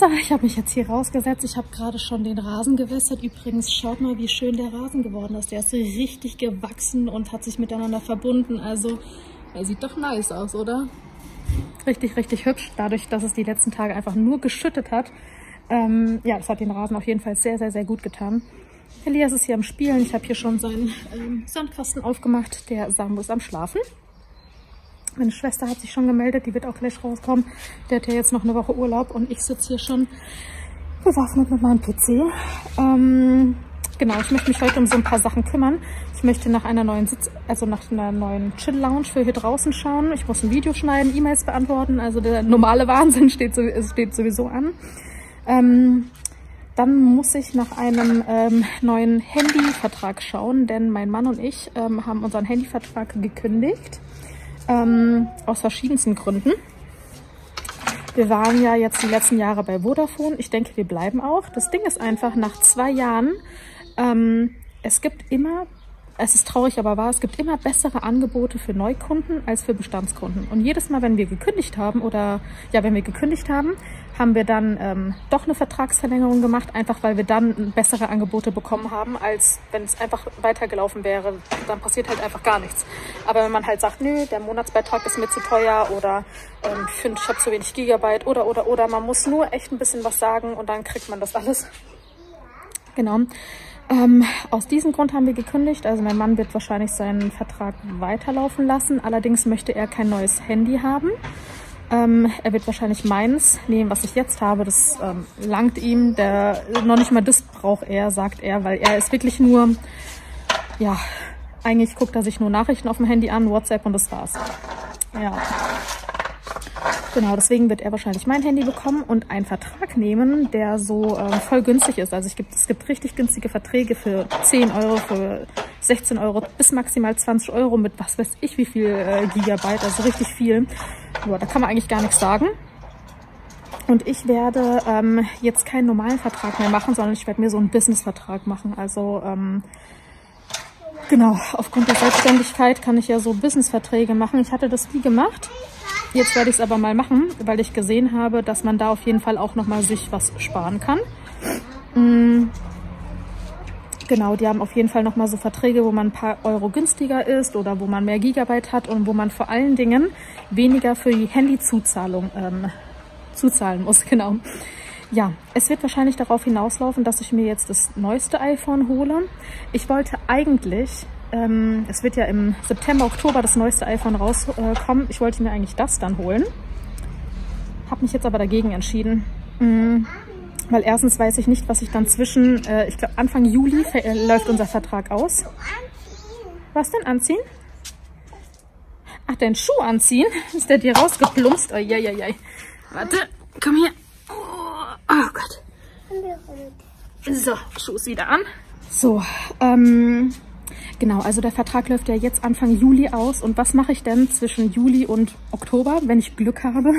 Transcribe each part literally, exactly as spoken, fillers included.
Wasser. Ich habe mich jetzt hier rausgesetzt. Ich habe gerade schon den Rasen gewässert. Übrigens, schaut mal, wie schön der Rasen geworden ist. Der ist richtig gewachsen und hat sich miteinander verbunden. Also, er sieht doch nice aus, oder? Richtig, richtig hübsch. Dadurch, dass es die letzten Tage einfach nur geschüttet hat. Ähm, ja, das hat den Rasen auf jeden Fall sehr, sehr, sehr gut getan. Elias ist hier am Spielen. Ich habe hier schon seinen ähm, Sandkasten aufgemacht. Der Samu ist am Schlafen. Meine Schwester hat sich schon gemeldet, die wird auch gleich rauskommen. Der hat ja jetzt noch eine Woche Urlaub und ich sitze hier schon bewaffnet mit meinem P C. Ähm, genau, ich möchte mich heute um so ein paar Sachen kümmern. Ich möchte nach einer neuen Sitz, also nach einer neuen Chill-Lounge für hier draußen schauen. Ich muss ein Video schneiden, E-Mails beantworten. Also der normale Wahnsinn steht, steht sowieso an. Ähm, Dann muss ich nach einem ähm, neuen Handyvertrag schauen, denn mein Mann und ich ähm, haben unseren Handyvertrag gekündigt, ähm, aus verschiedensten Gründen. Wir waren ja jetzt die letzten Jahre bei Vodafone. Ich denke, wir bleiben auch. Das Ding ist einfach, nach zwei Jahren, ähm, es gibt immer, es ist traurig, aber wahr, es gibt immer bessere Angebote für Neukunden als für Bestandskunden. Und jedes Mal, wenn wir gekündigt haben oder, ja, wenn wir gekündigt haben, haben wir dann ähm, doch eine Vertragsverlängerung gemacht, einfach weil wir dann bessere Angebote bekommen haben, als wenn es einfach weitergelaufen wäre. Dann passiert halt einfach gar nichts. Aber wenn man halt sagt, nö, der Monatsbeitrag ist mir zu teuer oder ähm, ich finde, ich habe zu wenig Gigabyte oder, oder, oder, man muss nur echt ein bisschen was sagen und dann kriegt man das alles. Genau. Ähm, aus diesem Grund haben wir gekündigt. Also mein Mann wird wahrscheinlich seinen Vertrag weiterlaufen lassen. Allerdings möchte er kein neues Handy haben. Ähm, er wird wahrscheinlich meins nehmen, was ich jetzt habe. Das ähm, langt ihm. Der, noch nicht mal das braucht er, sagt er, weil er ist wirklich nur, ja, eigentlich guckt er sich nur Nachrichten auf dem Handy an, WhatsApp und das war's. Ja. Genau, deswegen wird er wahrscheinlich mein Handy bekommen und einen Vertrag nehmen, der so ähm, voll günstig ist. Also ich gibt, es gibt richtig günstige Verträge für zehn Euro, für sechzehn Euro bis maximal zwanzig Euro mit was weiß ich wie viel äh, Gigabyte, also richtig viel. Boah, da kann man eigentlich gar nichts sagen. Und ich werde ähm, jetzt keinen normalen Vertrag mehr machen, sondern ich werde mir so einen Business-Vertrag machen. Also ähm, genau, aufgrund der Selbstständigkeit kann ich ja so Business-Verträge machen. Ich hatte das nie gemacht. Jetzt werde ich es aber mal machen, weil ich gesehen habe, dass man da auf jeden Fall auch nochmal sich was sparen kann. Mhm. Genau, die haben auf jeden Fall nochmal so Verträge, wo man ein paar Euro günstiger ist oder wo man mehr Gigabyte hat und wo man vor allen Dingen weniger für die Handyzuzahlung ähm, zuzahlen muss. Genau. Ja, es wird wahrscheinlich darauf hinauslaufen, dass ich mir jetzt das neueste iPhone hole. Ich wollte eigentlich... Ähm, es wird ja im September, Oktober das neueste iPhone rauskommen. Äh, ich wollte mir eigentlich das dann holen. Habe mich jetzt aber dagegen entschieden. Mhm. Weil erstens weiß ich nicht, was ich dann zwischen... Äh, ich glaube, Anfang Juli äh, läuft unser Vertrag aus. Was denn anziehen? Ach, deinen Schuh anziehen? Ist der dir rausgeplumpst? Oh, je, je, je. Warte, komm hier. Oh, oh Gott. So, Schuh ist wieder an. So, ähm... Genau, also der Vertrag läuft ja jetzt Anfang Juli aus. Und was mache ich denn zwischen Juli und Oktober, wenn ich Glück habe?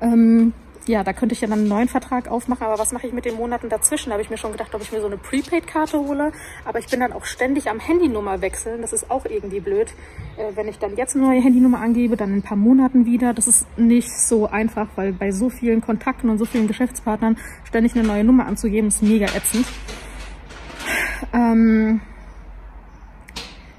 Ähm, ja, da könnte ich ja dann einen neuen Vertrag aufmachen. Aber was mache ich mit den Monaten dazwischen? Da habe ich mir schon gedacht, ob ich mir so eine Prepaid-Karte hole. Aber ich bin dann auch ständig am Handynummer wechseln. Das ist auch irgendwie blöd. Äh, wenn ich dann jetzt eine neue Handynummer angebe, dann in ein paar Monaten wieder. Das ist nicht so einfach, weil bei so vielen Kontakten und so vielen Geschäftspartnern ständig eine neue Nummer anzugeben, ist mega ätzend. Ähm...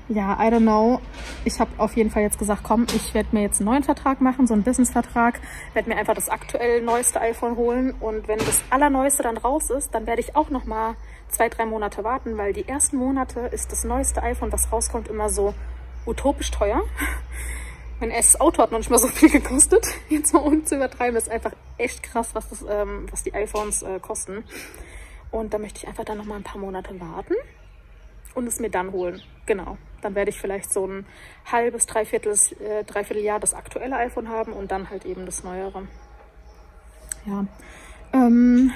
Ja, I don't know. Ich habe auf jeden Fall jetzt gesagt, komm, ich werde mir jetzt einen neuen Vertrag machen, so einen Business-Vertrag. Werde mir einfach das aktuell neueste iPhone holen. Und wenn das allerneueste dann raus ist, dann werde ich auch nochmal zwei, drei Monate warten, weil die ersten Monate ist das neueste iPhone, was rauskommt, immer so utopisch teuer. Mein erstes Auto hat noch nicht mal so viel gekostet. Jetzt mal ohne zu übertreiben, das ist einfach echt krass, was, das, ähm, was die iPhones äh, kosten. Und da möchte ich einfach dann nochmal ein paar Monate warten und es mir dann holen. Genau. Dann werde ich vielleicht so ein halbes, dreiviertels, äh, Dreivierteljahr das aktuelle iPhone haben und dann halt eben das neuere. Ja. Ähm,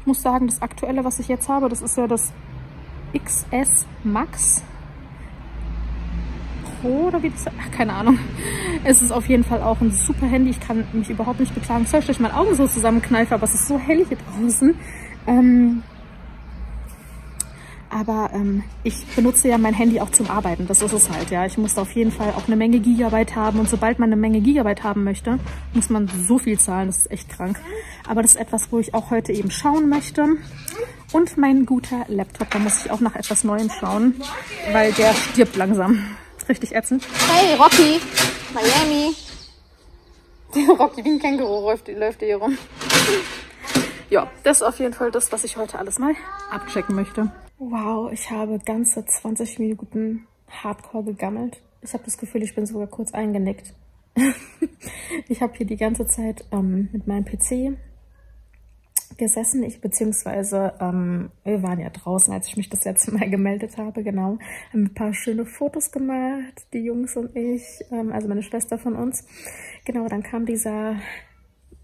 ich muss sagen, das aktuelle, was ich jetzt habe, das ist ja das X S Max Pro oder wie das heißt? Ach, keine Ahnung. Es ist auf jeden Fall auch ein super Handy. Ich kann mich überhaupt nicht beklagen. Soll ich euch meine Augen so zusammenkneifen, aber es ist so hell hier draußen. Ähm... Aber ähm, ich benutze ja mein Handy auch zum Arbeiten, das ist es halt, ja. Ich muss auf jeden Fall auch eine Menge Gigabyte haben und sobald man eine Menge Gigabyte haben möchte, muss man so viel zahlen, das ist echt krank. Aber das ist etwas, wo ich auch heute eben schauen möchte. Und mein guter Laptop, da muss ich auch nach etwas Neuem schauen, weil der stirbt langsam. Richtig ätzend. Hey Rocky, Miami. Der Rocky wie ein Känguru läuft, läuft hier rum. Ja, das ist auf jeden Fall das, was ich heute alles mal abchecken möchte. Wow, ich habe ganze zwanzig Minuten hardcore gegammelt. Ich habe das Gefühl, ich bin sogar kurz eingenickt. Ich habe hier die ganze Zeit ähm, mit meinem P C gesessen. Ich beziehungsweise, ähm, wir waren ja draußen, als ich mich das letzte Mal gemeldet habe, genau. Haben ein paar schöne Fotos gemacht, die Jungs und ich, ähm, also meine Schwester von uns. Genau, dann kam dieser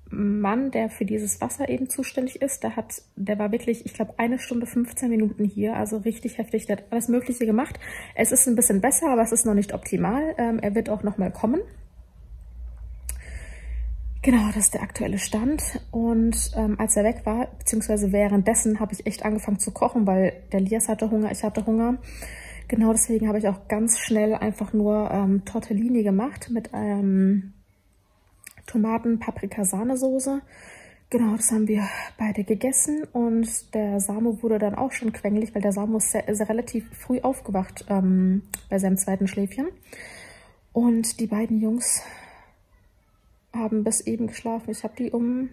Mann, der für dieses Wasser eben zuständig ist, der hat, der war wirklich, ich glaube, eine Stunde fünfzehn Minuten hier, also richtig heftig, der hat alles Mögliche gemacht. Es ist ein bisschen besser, aber es ist noch nicht optimal. Ähm, er wird auch nochmal kommen. Genau, das ist der aktuelle Stand. Und ähm, als er weg war, beziehungsweise währenddessen, habe ich echt angefangen zu kochen, weil der Lias hatte Hunger, ich hatte Hunger. Genau deswegen habe ich auch ganz schnell einfach nur ähm, Tortellini gemacht mit einem... Ähm, Tomaten-Paprika-Sahnesoße. Genau, das haben wir beide gegessen und der Samu wurde dann auch schon quengelig, weil der Samu ist, sehr, ist relativ früh aufgewacht ähm, bei seinem zweiten Schläfchen. Und die beiden Jungs haben bis eben geschlafen. Ich habe die um...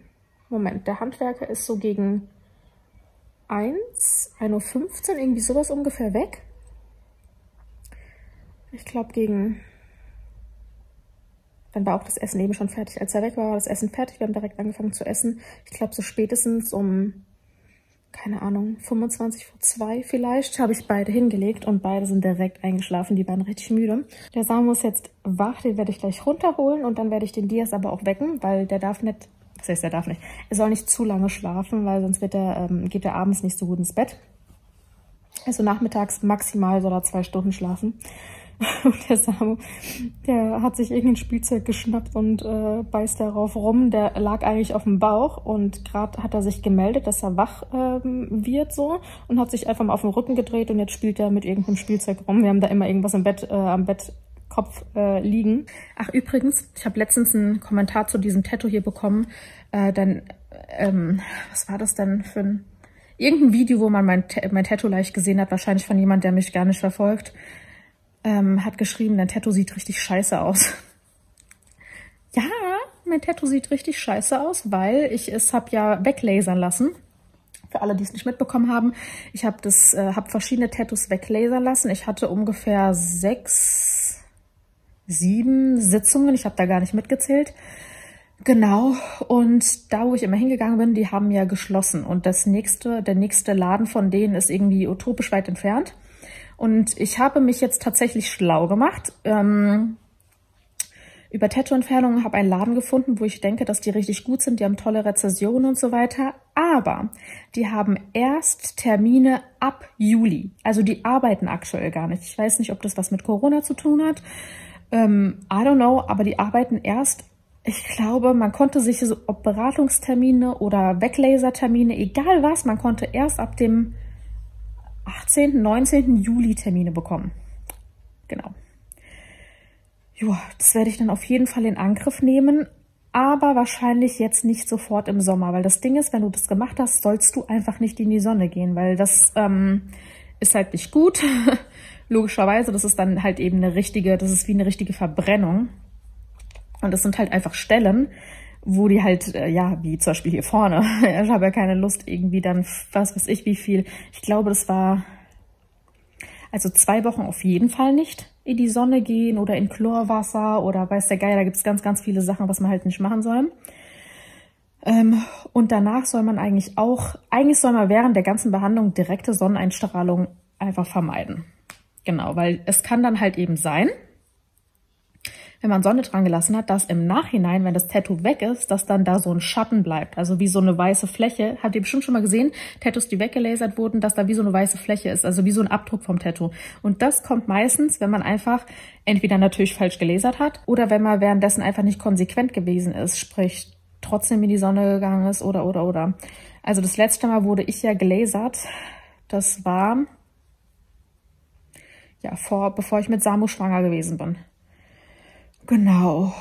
Moment, der Handwerker ist so gegen eins, ein Uhr fünfzehn, irgendwie sowas ungefähr weg. Ich glaube gegen... Dann war auch das Essen eben schon fertig. Als er weg war, war das Essen fertig. Wir haben direkt angefangen zu essen. Ich glaube, so spätestens um, keine Ahnung, fünfundzwanzig vor zwei vielleicht, habe ich beide hingelegt und beide sind direkt eingeschlafen. Die waren richtig müde. Der Samu ist jetzt wach, den werde ich gleich runterholen und dann werde ich den Dias aber auch wecken, weil der darf nicht, was heißt, der darf nicht, er soll nicht zu lange schlafen, weil sonst wird er, ähm, geht er abends nicht so gut ins Bett. Also nachmittags maximal soll er zwei Stunden schlafen. Und der Samu, der hat sich irgendein Spielzeug geschnappt und äh, beißt darauf rum. Der lag eigentlich auf dem Bauch und gerade hat er sich gemeldet, dass er wach ähm, wird so und hat sich einfach mal auf den Rücken gedreht und jetzt spielt er mit irgendeinem Spielzeug rum. Wir haben da immer irgendwas im Bett, äh, am Bettkopf äh, liegen. Ach übrigens, ich habe letztens einen Kommentar zu diesem Tattoo hier bekommen. Äh, dann, ähm, was war das denn für ein... Irgendein Video, wo man mein, mein Tattoo leicht gesehen hat, wahrscheinlich von jemand, der mich gar nicht verfolgt. Ähm, hat geschrieben, dein Tattoo sieht richtig scheiße aus. Ja, mein Tattoo sieht richtig scheiße aus, weil ich es habe ja weglasern lassen. Für alle, die es nicht mitbekommen haben, ich habe das, äh, habe verschiedene Tattoos weglasern lassen. Ich hatte ungefähr sechs, sieben Sitzungen. Ich habe da gar nicht mitgezählt. Genau, und da, wo ich immer hingegangen bin, die haben ja geschlossen. Und das nächste, der nächste Laden von denen ist irgendwie utopisch weit entfernt. Und ich habe mich jetzt tatsächlich schlau gemacht. Ähm, über Tattoo-Entfernungen habe einen Laden gefunden, wo ich denke, dass die richtig gut sind. Die haben tolle Rezessionen und so weiter. Aber die haben erst Termine ab Juli. Also die arbeiten aktuell gar nicht. Ich weiß nicht, ob das was mit Corona zu tun hat. Ähm, I don't know, aber die arbeiten erst. Ich glaube, man konnte sich so, ob Beratungstermine oder Weglasertermine, egal was, man konnte erst ab dem achtzehnten, neunzehnten Juli Termine bekommen. Genau. Joa, das werde ich dann auf jeden Fall in Angriff nehmen, aber wahrscheinlich jetzt nicht sofort im Sommer, weil das Ding ist, wenn du das gemacht hast, sollst du einfach nicht in die Sonne gehen, weil das ähm, ist halt nicht gut. Logischerweise, das ist dann halt eben eine richtige, das ist wie eine richtige Verbrennung. Und das sind halt einfach Stellen, wo die halt, äh, ja, wie zum Beispiel hier vorne. Ich habe ja keine Lust, irgendwie dann, was weiß ich, wie viel. Ich glaube, das war, also zwei Wochen auf jeden Fall nicht in die Sonne gehen oder in Chlorwasser oder weiß der Geier, da gibt es ganz, ganz viele Sachen, was man halt nicht machen soll. Ähm, und danach soll man eigentlich auch, eigentlich soll man während der ganzen Behandlung direkte Sonneneinstrahlung einfach vermeiden. Genau, weil es kann dann halt eben sein, wenn man Sonne dran gelassen hat, dass im Nachhinein, wenn das Tattoo weg ist, dass dann da so ein Schatten bleibt. Also wie so eine weiße Fläche. Habt ihr bestimmt schon mal gesehen, Tattoos, die weggelasert wurden, dass da wie so eine weiße Fläche ist. Also wie so ein Abdruck vom Tattoo. Und das kommt meistens, wenn man einfach entweder natürlich falsch gelasert hat oder wenn man währenddessen einfach nicht konsequent gewesen ist. Sprich, trotzdem in die Sonne gegangen ist oder, oder, oder. Also das letzte Mal wurde ich ja gelasert. Das war ja, vor, bevor ich mit Samu schwanger gewesen bin. Genau,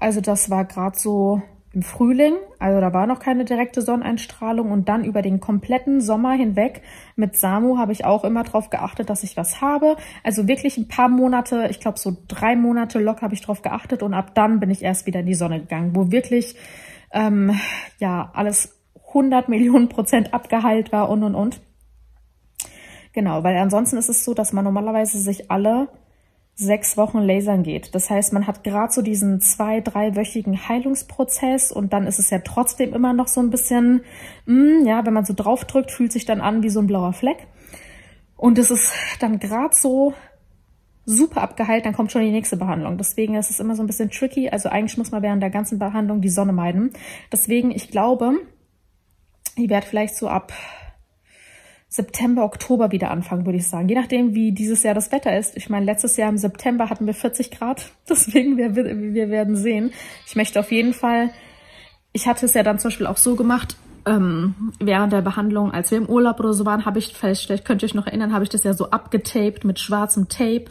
also das war gerade so im Frühling, also da war noch keine direkte Sonneneinstrahlung, und dann über den kompletten Sommer hinweg mit Samu habe ich auch immer darauf geachtet, dass ich was habe. Also wirklich ein paar Monate, ich glaube so drei Monate locker habe ich darauf geachtet, und ab dann bin ich erst wieder in die Sonne gegangen, wo wirklich ähm, ja alles hundert Millionen Prozent abgeheilt war und und und. Genau, weil ansonsten ist es so, dass man normalerweise sich alle sechs Wochen lasern geht. Das heißt, man hat gerade so diesen zwei-, dreiwöchigen Heilungsprozess, und dann ist es ja trotzdem immer noch so ein bisschen, mm, ja, wenn man so drauf drückt, fühlt sich dann an wie so ein blauer Fleck. Und es ist dann gerade so super abgeheilt, dann kommt schon die nächste Behandlung. Deswegen ist es immer so ein bisschen tricky. Also eigentlich muss man während der ganzen Behandlung die Sonne meiden. Deswegen, ich glaube, ich werde vielleicht so ab September, Oktober wieder anfangen, würde ich sagen. Je nachdem, wie dieses Jahr das Wetter ist. Ich meine, letztes Jahr im September hatten wir vierzig Grad. Deswegen, wir, wir werden sehen. Ich möchte auf jeden Fall, ich hatte es ja dann zum Beispiel auch so gemacht, ähm, während der Behandlung, als wir im Urlaub oder so waren, habe ich, vielleicht, vielleicht könnt ihr euch noch erinnern, habe ich das ja so abgetaped mit schwarzem Tape.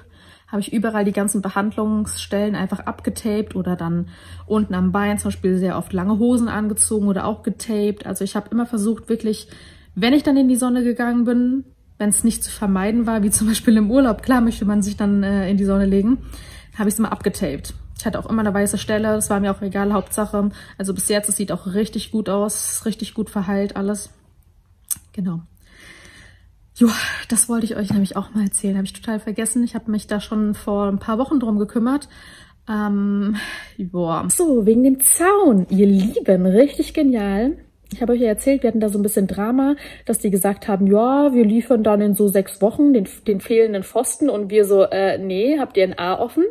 Habe ich überall die ganzen Behandlungsstellen einfach abgetaped oder dann unten am Bein zum Beispiel sehr oft lange Hosen angezogen oder auch getaped. Also ich habe immer versucht, wirklich, wenn ich dann in die Sonne gegangen bin, wenn es nicht zu vermeiden war, wie zum Beispiel im Urlaub, klar möchte man sich dann äh, in die Sonne legen, habe ich es immer abgetaped. Ich hatte auch immer eine weiße Stelle, das war mir auch egal, Hauptsache. Also bis jetzt, es sieht auch richtig gut aus, richtig gut verheilt alles. Genau. Jo, das wollte ich euch nämlich auch mal erzählen, habe ich total vergessen. Ich habe mich da schon vor ein paar Wochen drum gekümmert. Ähm, joa. So, wegen dem Zaun, ihr Lieben, richtig genial. Ich habe euch ja erzählt, wir hatten da so ein bisschen Drama, dass die gesagt haben, ja, wir liefern dann in so sechs Wochen den, den fehlenden Pfosten, und wir so, äh, nee, habt ihr ein A offen?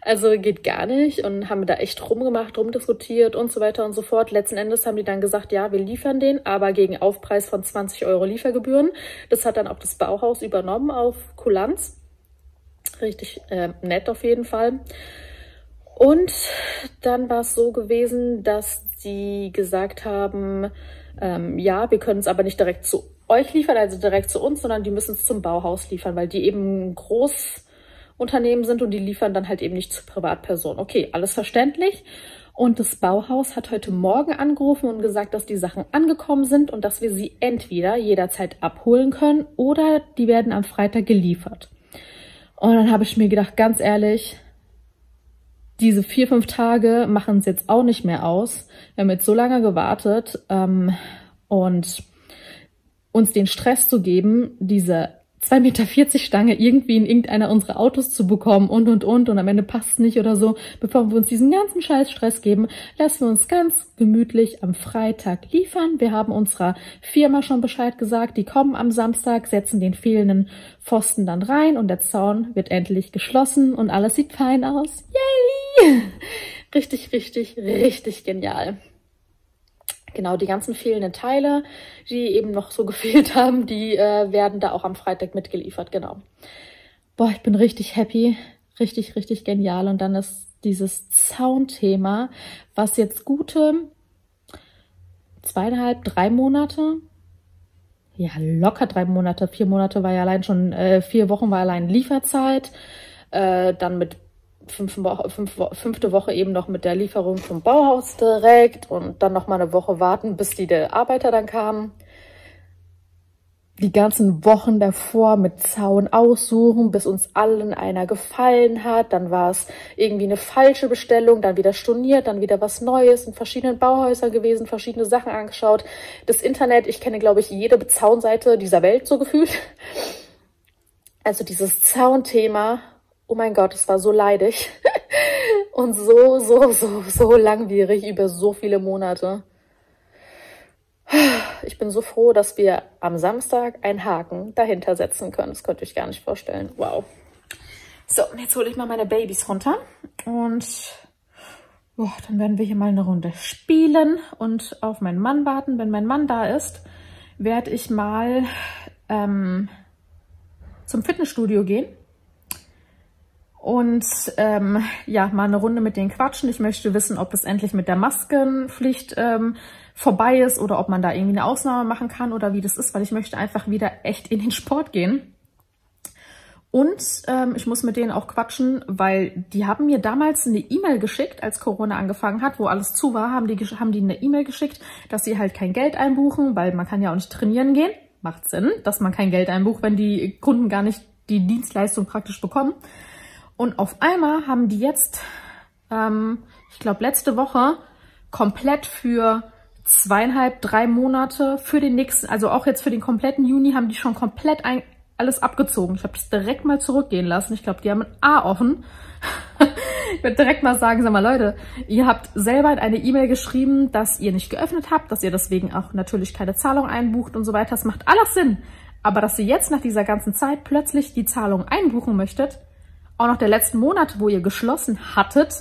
Also geht gar nicht, und haben da echt rumgemacht, rumdiskutiert und so weiter und so fort. Letzten Endes haben die dann gesagt, ja, wir liefern den, aber gegen Aufpreis von zwanzig Euro Liefergebühren. Das hat dann auch das Bauhaus übernommen auf Kulanz. Richtig äh, nett auf jeden Fall. Und dann war es so gewesen, dass die gesagt haben, ähm, ja, wir können es aber nicht direkt zu euch liefern, also direkt zu uns, sondern die müssen es zum Bauhaus liefern, weil die eben Großunternehmen sind und die liefern dann halt eben nicht zu Privatpersonen. Okay, alles verständlich. Und das Bauhaus hat heute Morgen angerufen und gesagt, dass die Sachen angekommen sind und dass wir sie entweder jederzeit abholen können oder die werden am Freitag geliefert. Und dann habe ich mir gedacht, ganz ehrlich, diese vier, fünf Tage machen es jetzt auch nicht mehr aus. Wir haben jetzt so lange gewartet, ähm, und uns den Stress zu geben, diese zwei Meter vierzig Stange irgendwie in irgendeiner unserer Autos zu bekommen und, und, und, und am Ende passt es nicht oder so. Bevor wir uns diesen ganzen Scheiß Stress geben, lassen wir uns ganz gemütlich am Freitag liefern. Wir haben unserer Firma schon Bescheid gesagt, die kommen am Samstag, setzen den fehlenden Pfosten dann rein und der Zaun wird endlich geschlossen und alles sieht fein aus. Yay! Richtig, richtig, richtig genial. Genau, die ganzen fehlenden Teile, die eben noch so gefehlt haben, die äh, werden da auch am Freitag mitgeliefert, genau. Boah, ich bin richtig happy, richtig, richtig genial. Und dann ist dieses Zaunthema, was jetzt gute zweieinhalb, drei Monate, ja locker drei Monate, vier Monate war ja allein schon, äh, vier Wochen war allein Lieferzeit, äh, dann mit Fünf Woche, fünf, fünfte Woche eben noch mit der Lieferung vom Bauhaus direkt und dann noch mal eine Woche warten, bis die der Arbeiter dann kamen. Die ganzen Wochen davor mit Zaun aussuchen, bis uns allen einer gefallen hat. Dann war es irgendwie eine falsche Bestellung, dann wieder storniert, dann wieder was Neues, in verschiedenen Bauhäusern gewesen, verschiedene Sachen angeschaut. Das Internet, ich kenne, glaube ich, jede Zaunseite dieser Welt so gefühlt. Also dieses Zaunthema, oh mein Gott, es war so leidig und so, so, so, so langwierig über so viele Monate. Ich bin so froh, dass wir am Samstag einen Haken dahinter setzen können. Das könnt ihr euch gar nicht vorstellen. Wow. So, jetzt hole ich mal meine Babys runter und boah, dann werden wir hier mal eine Runde spielen und auf meinen Mann warten. Wenn mein Mann da ist, werde ich mal ähm, zum Fitnessstudio gehen. Und ähm, ja, mal eine Runde mit denen quatschen. Ich möchte wissen, ob es endlich mit der Maskenpflicht ähm, vorbei ist oder ob man da irgendwie eine Ausnahme machen kann oder wie das ist, weil ich möchte einfach wieder echt in den Sport gehen. Und ähm, ich muss mit denen auch quatschen, weil die haben mir damals eine E-Mail geschickt, als Corona angefangen hat, wo alles zu war, haben die, haben die eine E-Mail geschickt, dass sie halt kein Geld einbuchen, weil man kann ja auch nicht trainieren gehen. Macht Sinn, dass man kein Geld einbucht, wenn die Kunden gar nicht die Dienstleistung praktisch bekommen. Und auf einmal haben die jetzt, ähm, ich glaube letzte Woche, komplett für zweieinhalb, drei Monate für den nächsten, also auch jetzt für den kompletten Juni, haben die schon komplett ein alles abgezogen. Ich habe das direkt mal zurückgehen lassen. Ich glaube, die haben ein A offen. Ich würde direkt mal sagen, sag mal Leute, ihr habt selber eine E-Mail geschrieben, dass ihr nicht geöffnet habt, dass ihr deswegen auch natürlich keine Zahlung einbucht und so weiter. Das macht alles Sinn. Aber dass ihr jetzt nach dieser ganzen Zeit plötzlich die Zahlung einbuchen möchtet, auch nach der letzten Monate, wo ihr geschlossen hattet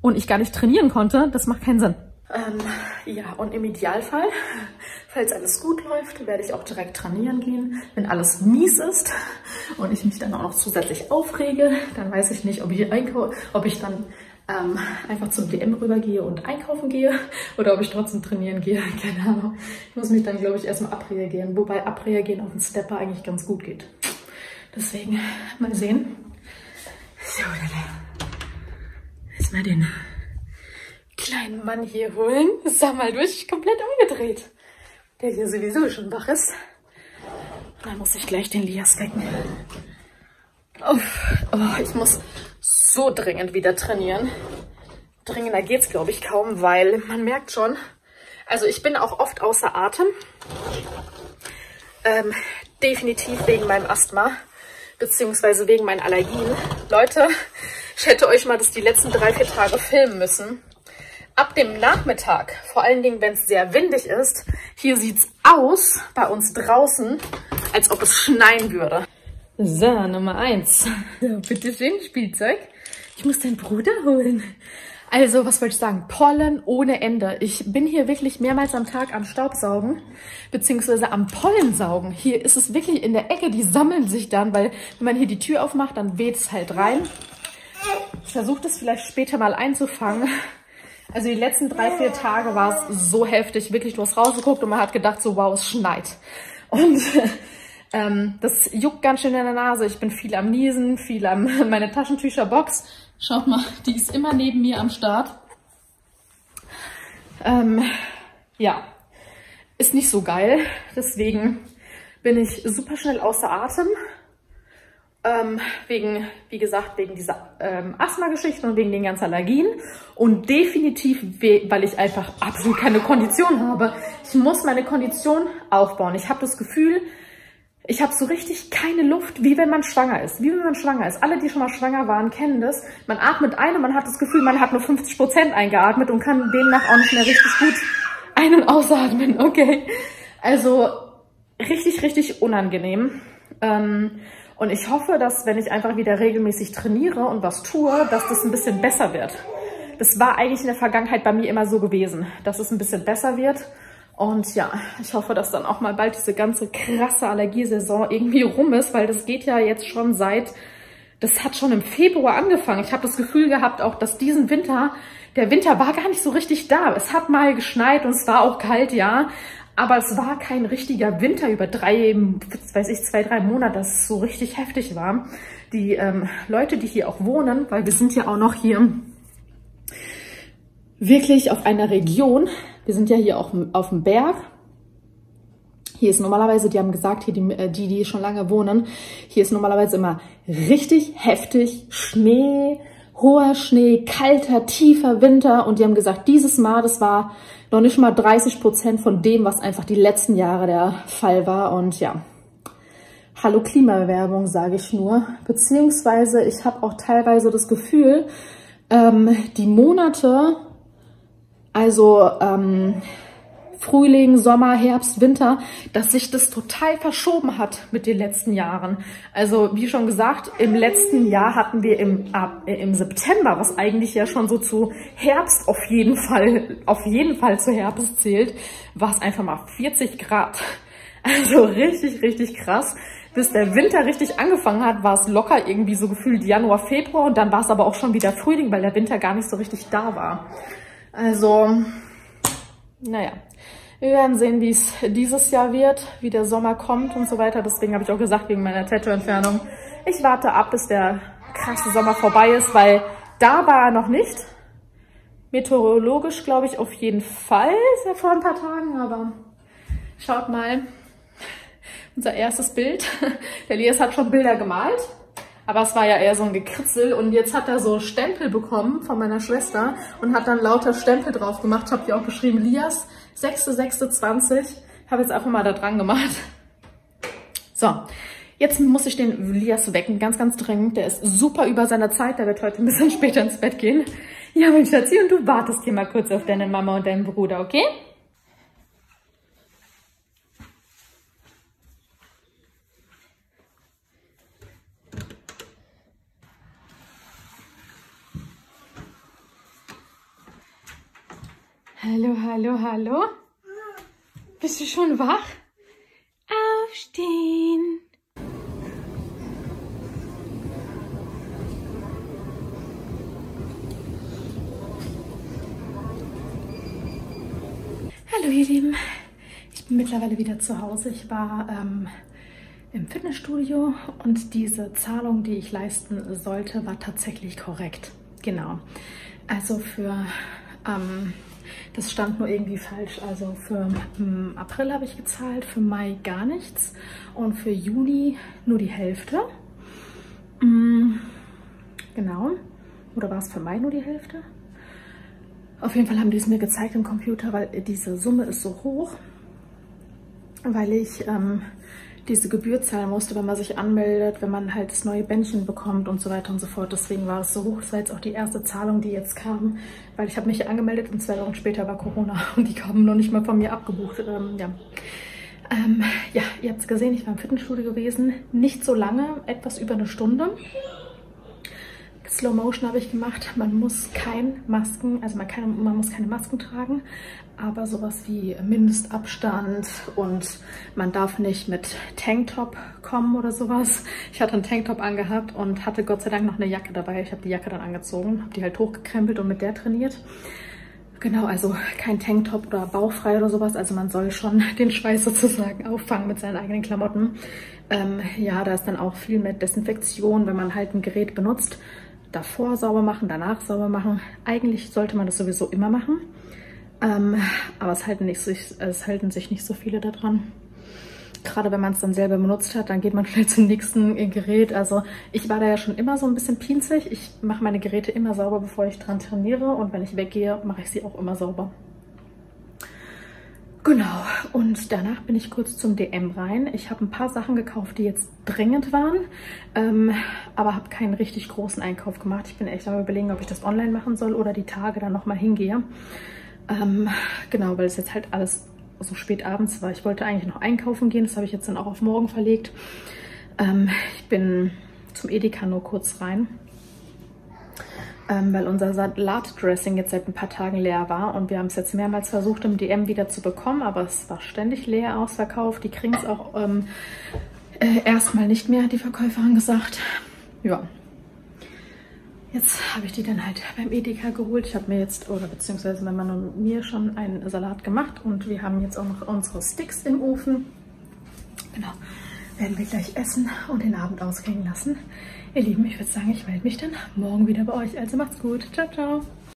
und ich gar nicht trainieren konnte, das macht keinen Sinn. Ähm, ja, und im Idealfall, falls alles gut läuft, werde ich auch direkt trainieren gehen. Wenn alles mies ist und ich mich dann auch noch zusätzlich aufrege, dann weiß ich nicht, ob ich, ob ich dann ähm, einfach zum D M rübergehe und einkaufen gehe oder ob ich trotzdem trainieren gehe. Keine Ahnung. Ich muss mich dann, glaube ich, erstmal abreagieren. Wobei abreagieren auf den Stepper eigentlich ganz gut geht. Deswegen, mal sehen. So, jetzt mal den kleinen Mann hier holen. Ist da mal durch, komplett umgedreht. Der hier sowieso schon wach ist. Dann muss ich gleich den Lias wecken. Oh, oh, ich muss so dringend wieder trainieren. Dringender geht's, glaube ich, kaum, weil man merkt schon, also ich bin auch oft außer Atem. Ähm, definitiv wegen meinem Asthma, beziehungsweise wegen meinen Allergien. Leute, ich hätte euch mal das die letzten drei, vier Tage filmen müssen. Ab dem Nachmittag, vor allen Dingen, wenn es sehr windig ist, hier sieht's aus, bei uns draußen, als ob es schneien würde. So, Nummer eins. So, bitteschön, Spielzeug. Ich muss deinen Bruder holen. Also, was wollte ich sagen? Pollen ohne Ende. Ich bin hier wirklich mehrmals am Tag am Staubsaugen, beziehungsweise am Pollensaugen. Hier ist es wirklich in der Ecke, die sammeln sich dann, weil wenn man hier die Tür aufmacht, dann weht's halt rein. Ich versuche das vielleicht später mal einzufangen. Also die letzten drei, vier Tage war es so heftig, wirklich, du hast rausgeguckt und man hat gedacht so, wow, es schneit. Und ähm, das juckt ganz schön in der Nase. Ich bin viel am Niesen, viel am, meine Taschentücherbox. Schaut mal, die ist immer neben mir am Start. Ähm, ja, ist nicht so geil. Deswegen bin ich super schnell außer Atem. Ähm, wegen, wie gesagt, wegen dieser ähm, Asthma-Geschichte und wegen den ganzen Allergien und definitiv, weil ich einfach absolut keine Kondition habe. Ich muss meine Kondition aufbauen. Ich habe das Gefühl, ich habe so richtig keine Luft, wie wenn man schwanger ist. Wie wenn man schwanger ist. Alle, die schon mal schwanger waren, kennen das. Man atmet ein und man hat das Gefühl, man hat nur fünfzig Prozent eingeatmet und kann demnach auch nicht mehr richtig gut ein- und ausatmen. Okay, also richtig, richtig unangenehm. Ähm, Und ich hoffe, dass, wenn ich einfach wieder regelmäßig trainiere und was tue, dass das ein bisschen besser wird. Das war eigentlich in der Vergangenheit bei mir immer so gewesen, dass es ein bisschen besser wird. Und ja, ich hoffe, dass dann auch mal bald diese ganze krasse Allergiesaison irgendwie rum ist, weil das geht ja jetzt schon seit, das hat schon im Februar angefangen. Ich habe das Gefühl gehabt auch, dass diesen Winter, der Winter war gar nicht so richtig da. Es hat mal geschneit und es war auch kalt, ja. Aber es war kein richtiger Winter über drei, weiß ich, zwei, drei Monate, dass es so richtig heftig war. Die ähm, Leute, die hier auch wohnen, weil wir sind ja auch noch hier wirklich auf einer Region. Wir sind ja hier auch auf dem Berg. Hier ist normalerweise, die haben gesagt, hier die, die, die schon lange wohnen, hier ist normalerweise immer richtig heftig Schnee, hoher Schnee, kalter, tiefer Winter. Und die haben gesagt, dieses Mal, das war noch nicht mal dreißig Prozent von dem, was einfach die letzten Jahre der Fall war. Und ja, hallo Klimawerbung, sage ich nur. Beziehungsweise ich habe auch teilweise das Gefühl, ähm, die Monate, also ähm, Frühling, Sommer, Herbst, Winter, dass sich das total verschoben hat mit den letzten Jahren. Also wie schon gesagt, im letzten Jahr hatten wir im, äh, im September, was eigentlich ja schon so zu Herbst auf jeden Fall, auf jeden Fall zu Herbst zählt, war es einfach mal vierzig Grad. Also richtig, richtig krass. Bis der Winter richtig angefangen hat, war es locker irgendwie so gefühlt Januar, Februar und dann war es aber auch schon wieder Frühling, weil der Winter gar nicht so richtig da war. Also naja, wir werden sehen, wie es dieses Jahr wird, wie der Sommer kommt und so weiter. Deswegen habe ich auch gesagt, wegen meiner Tattoo-Entfernung, ich warte ab, bis der krasse Sommer vorbei ist, weil da war er noch nicht. Meteorologisch, glaube ich, auf jeden Fall. Ist ja vor ein paar Tagen, aber schaut mal. Unser erstes Bild. Der Elias hat schon Bilder gemalt, aber es war ja eher so ein Gekritzel. Und jetzt hat er so Stempel bekommen von meiner Schwester und hat dann lauter Stempel drauf gemacht. Ich habe hier auch geschrieben, Elias, sechster sechster zwanzig. Habe jetzt einfach mal da dran gemacht. So, jetzt muss ich den Elias wecken, ganz, ganz dringend. Der ist super über seiner Zeit, der wird heute ein bisschen später ins Bett gehen. Ja, mein Schatzi, und du wartest hier mal kurz auf deine Mama und deinen Bruder, okay? Hallo, hallo, hallo. Bist du schon wach? Aufstehen. Hallo ihr Lieben. Ich bin mittlerweile wieder zu Hause. Ich war ähm, im Fitnessstudio und diese Zahlung, die ich leisten sollte, war tatsächlich korrekt. Genau. Also für... Ähm, Das stand nur irgendwie falsch. Also für ähm, April habe ich gezahlt, für Mai gar nichts und für Juni nur die Hälfte. Mm, genau. Oder war es für Mai nur die Hälfte? Auf jeden Fall haben die es mir gezeigt im Computer, weil diese Summe ist so hoch, weil ich ähm, diese Gebühr zahlen musste, wenn man sich anmeldet, wenn man halt das neue Bändchen bekommt und so weiter und so fort. Deswegen war es so hoch. Das war jetzt auch die erste Zahlung, die jetzt kam, weil ich habe mich angemeldet und zwei Wochen später war Corona und die haben noch nicht mal von mir abgebucht. Ähm, ja. Ähm, ja, ihr habt es gesehen, ich war im Fitnessstudio gewesen. Nicht so lange, etwas über eine Stunde. Slow Motion habe ich gemacht. Man muss kein Masken, also man, kann, man muss keine Masken tragen, aber sowas wie Mindestabstand und man darf nicht mit Tanktop kommen oder sowas. Ich hatte einen Tanktop angehabt und hatte Gott sei Dank noch eine Jacke dabei. Ich habe die Jacke dann angezogen, habe die halt hochgekrempelt und mit der trainiert. Genau, also kein Tanktop oder bauchfrei oder sowas. Also man soll schon den Schweiß sozusagen auffangen mit seinen eigenen Klamotten. Ähm, ja, da ist dann auch viel mit Desinfektion, wenn man halt ein Gerät benutzt. Davor sauber machen, danach sauber machen. Eigentlich sollte man das sowieso immer machen. Ähm, aber es halten, nicht, es halten sich nicht so viele daran. Gerade wenn man es dann selber benutzt hat, dann geht man schnell zum nächsten Gerät. Also ich war da ja schon immer so ein bisschen pinzig. Ich mache meine Geräte immer sauber, bevor ich dran trainiere. Und wenn ich weggehe, mache ich sie auch immer sauber. Genau. Und danach bin ich kurz zum D M rein. Ich habe ein paar Sachen gekauft, die jetzt dringend waren, ähm, aber habe keinen richtig großen Einkauf gemacht. Ich bin echt am Überlegen, ob ich das online machen soll oder die Tage dann nochmal hingehe. Ähm, genau, weil es jetzt halt alles so spät abends war. Ich wollte eigentlich noch einkaufen gehen, das habe ich jetzt dann auch auf morgen verlegt. Ähm, ich bin zum Edeka nur kurz rein, ähm, weil unser Salatdressing jetzt seit ein paar Tagen leer war und wir haben es jetzt mehrmals versucht, im D M wieder zu bekommen, aber es war ständig leer ausverkauft. Die kriegen es auch ähm, äh, erstmal nicht mehr, hat die Verkäuferin gesagt. Ja. Jetzt habe ich die dann halt beim Edeka geholt. Ich habe mir jetzt, oder beziehungsweise mein Mann und mir schon einen Salat gemacht und wir haben jetzt auch noch unsere Sticks im Ofen. Genau, werden wir gleich essen und den Abend ausklingen lassen. Ihr Lieben, ich würde sagen, ich melde mich dann morgen wieder bei euch. Also macht's gut. Ciao, ciao.